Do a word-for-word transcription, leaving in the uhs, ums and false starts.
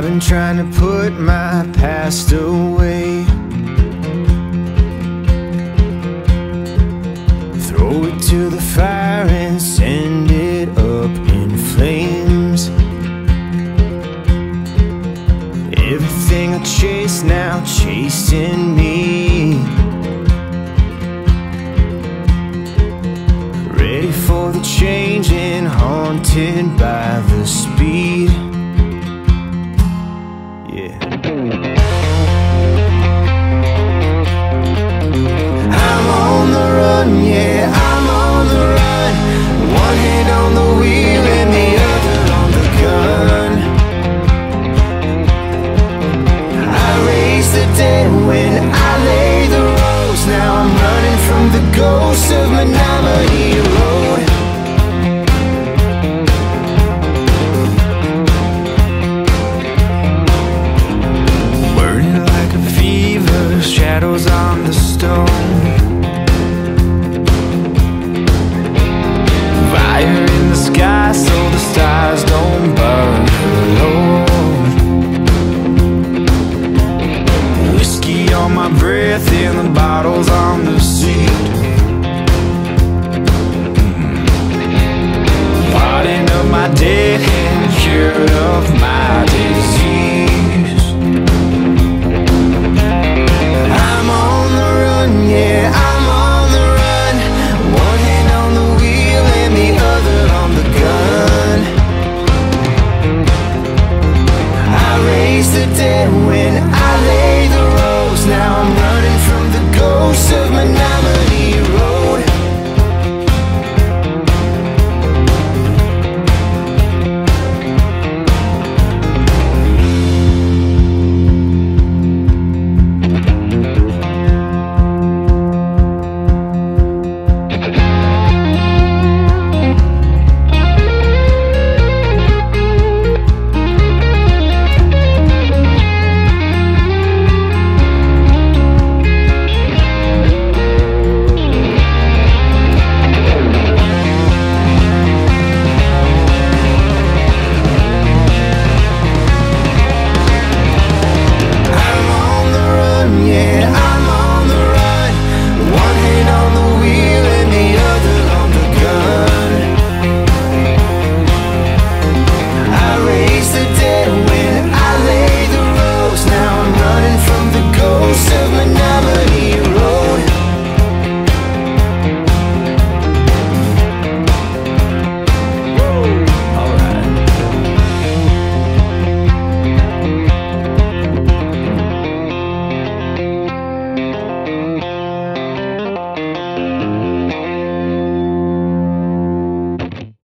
I've been trying to put my past away, throw it to the fire and send it up in flames. Everything I chase now chasing me, ready for the change and haunted by the speed. Yeah, I'm on the run, one hand on the wheel and the other on the gun. I raise the dead when I lay the roads, now I'm running from the ghosts of Menomonee Road. Burning like a fever, shadows on the stone, sky so the stars don't burn below. Whiskey on my breath and the bottles on the seat, parting of my dead hand, cured of my disease.